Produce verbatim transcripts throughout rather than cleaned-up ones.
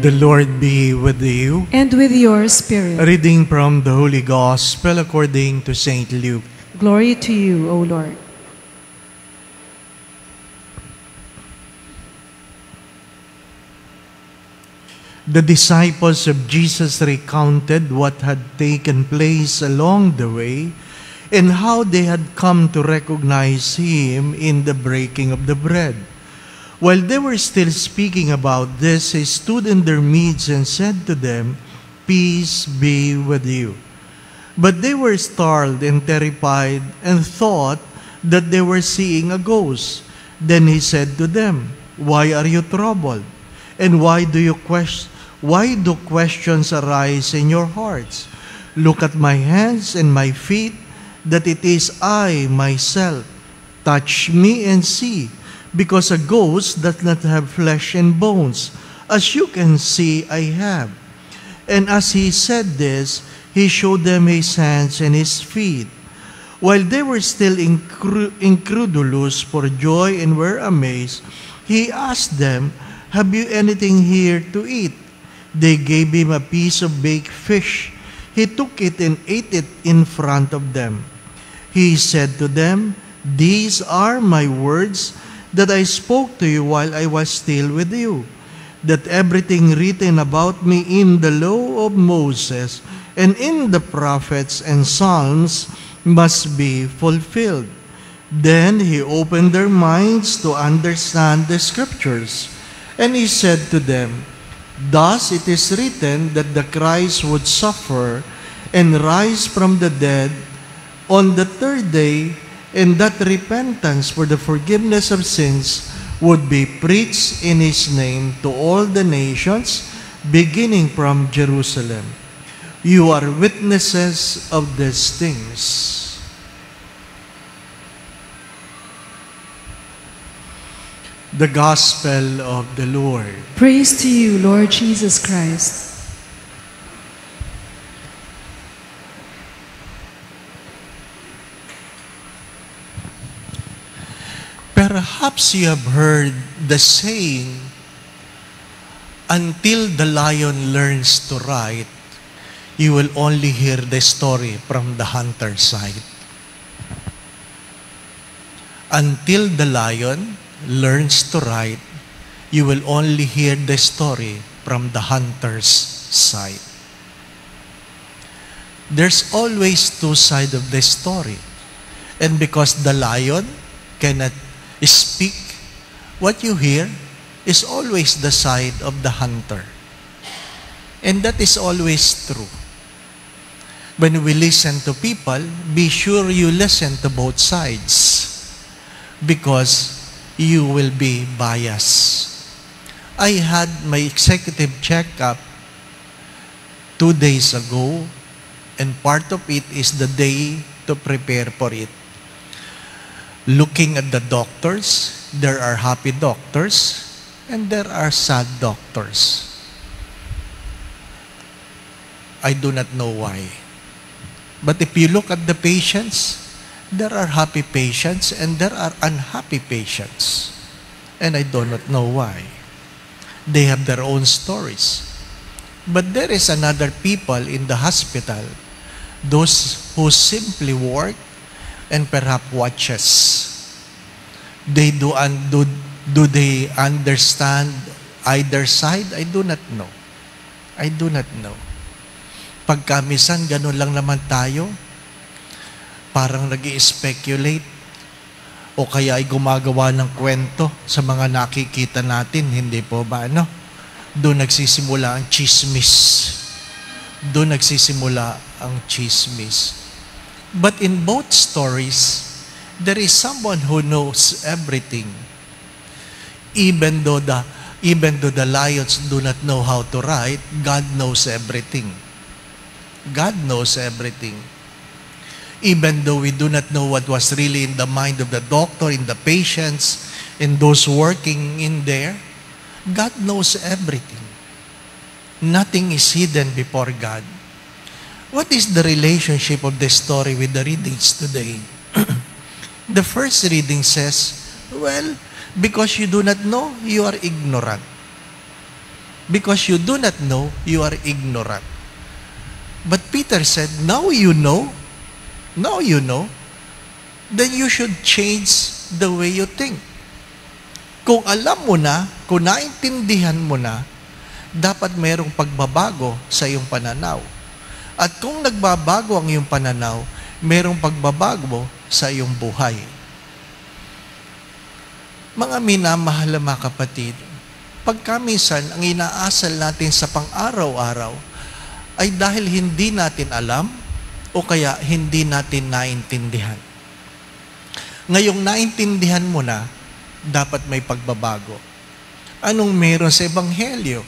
The Lord be with you. And with your spirit. A reading from the Holy Gospel according to Saint Luke. Glory to you, O Lord. The disciples of Jesus recounted what had taken place along the way and how they had come to recognize him in the breaking of the bread. While they were still speaking about this, he stood in their midst and said to them, "Peace be with you." But they were startled and terrified and thought that they were seeing a ghost. Then he said to them, "Why are you troubled? And why do you question, why do questions arise in your hearts? Look at my hands and my feet, that it is I myself. Touch me and see. Because a ghost does not have flesh and bones, as you can see I have." And as he said this, he showed them his hands and his feet. While they were still incredulous for joy and were amazed, he asked them, "Have you anything here to eat?" They gave him a piece of baked fish. He took it and ate it in front of them. He said to them, "These are my words that I spoke to you while I was still with you, that everything written about me in the law of Moses and in the prophets and Psalms must be fulfilled." Then he opened their minds to understand the scriptures, and he said to them, "Thus it is written that the Christ would suffer and rise from the dead on the third day, and that repentance for the forgiveness of sins would be preached in his name to all the nations, beginning from Jerusalem. You are witnesses of these things." The Gospel of the Lord. Praise to you, Lord Jesus Christ. Perhaps you have heard the saying, "Until the lion learns to ride, you will only hear the story from the hunter's side." Until the lion learns to ride, you will only hear the story from the hunter's side. There's always two sides of the story. And because the lion cannot speak, what you hear is always the side of the hunter. And that is always true. When we listen to people, be sure you listen to both sides, because you will be biased. I had my executive checkup two days ago, and part of it is the day to prepare for it. Looking at the doctors, there are happy doctors and there are sad doctors. I do not know why. But if you look at the patients, there are happy patients and there are unhappy patients. And I do not know why. They have their own stories. But there is another people in the hospital, those who simply work and perhaps watches. They do, and do, do they understand either side? I do not know. I do not know. Pagka minsan, ganun lang naman tayo. Parang nag-i-speculate. O kaya ay gumagawa ng kwento sa mga nakikita natin. Hindi po ba ano? Doon nagsisimula ang chismis. Doon nagsisimula ang chismis. But in both stories, there is someone who knows everything. Even though the, even though the lions do not know how to ride, God knows everything. God knows everything. Even though we do not know what was really in the mind of the doctor, in the patients, in those working in there, God knows everything. Nothing is hidden before God. What is the relationship of this story with the readings today? The first reading says, well, because you do not know, you are ignorant. Because you do not know, you are ignorant. But Peter said, now you know, now you know, then you should change the way you think. Kung alam mo na, kung naintindihan mo na, dapat mayroong pagbabago sa iyong pananaw. At kung nagbabago ang iyong pananaw, mayroong pagbabago sa iyong buhay. Mga minamahal na mga kapatid, pagkamisan ang inaasal natin sa pang-araw-araw ay dahil hindi natin alam o kaya hindi natin naintindihan. Ngayong naintindihan mo na, dapat may pagbabago. Anong meron sa Ebanghelyo?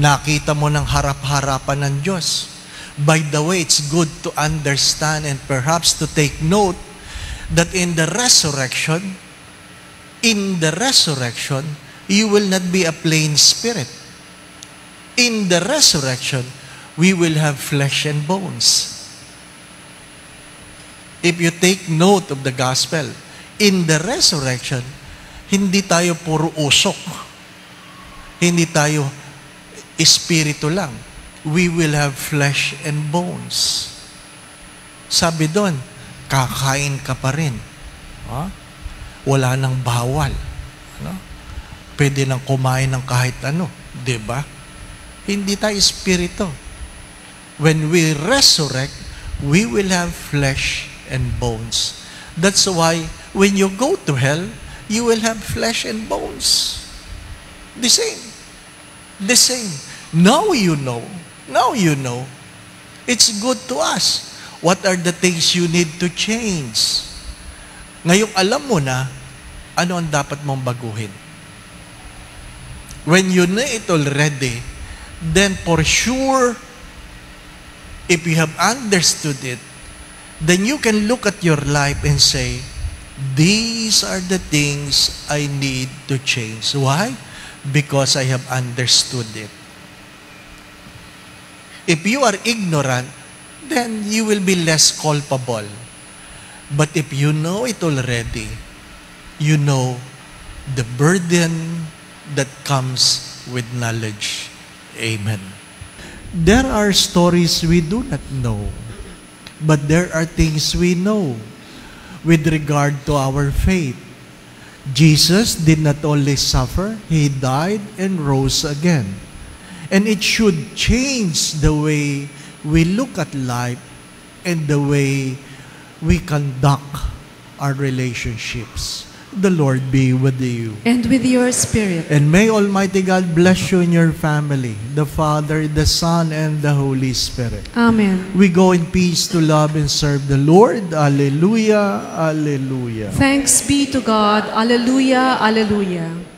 Nakita mo ng harap-harapan ng Diyos. By the way, it's good to understand and perhaps to take note that in the resurrection, in the resurrection, you will not be a plain spirit. In the resurrection, we will have flesh and bones. If you take note of the gospel, in the resurrection, hindi tayo puro usok. Hindi tayo espiritu lang. We will have flesh and bones. Sabi doon, kakain ka pa rin. Huh? Wala nang bawal. Ano? Pwede nang kumain ng kahit ano. Diba? Hindi tayo espiritu. When we resurrect, we will have flesh and bones. That's why when you go to hell, you will have flesh and bones. The same. The same. Now you know. Now you know, it's good to us. What are the things you need to change? Ngayong alam mo na, ano ang dapat mong baguhin? When you know it already, then for sure, if you have understood it, then you can look at your life and say, these are the things I need to change. Why? Because I have understood it. If you are ignorant, then you will be less culpable. But if you know it already, you know the burden that comes with knowledge. Amen. There are stories we do not know, but there are things we know with regard to our faith. Jesus did not only suffer, He died and rose again. And it should change the way we look at life and the way we conduct our relationships. The Lord be with you. And with your spirit. And may Almighty God bless you and your family, the Father, the Son, and the Holy Spirit. Amen. We go in peace to love and serve the Lord. Alleluia, alleluia. Thanks be to God. Alleluia, alleluia.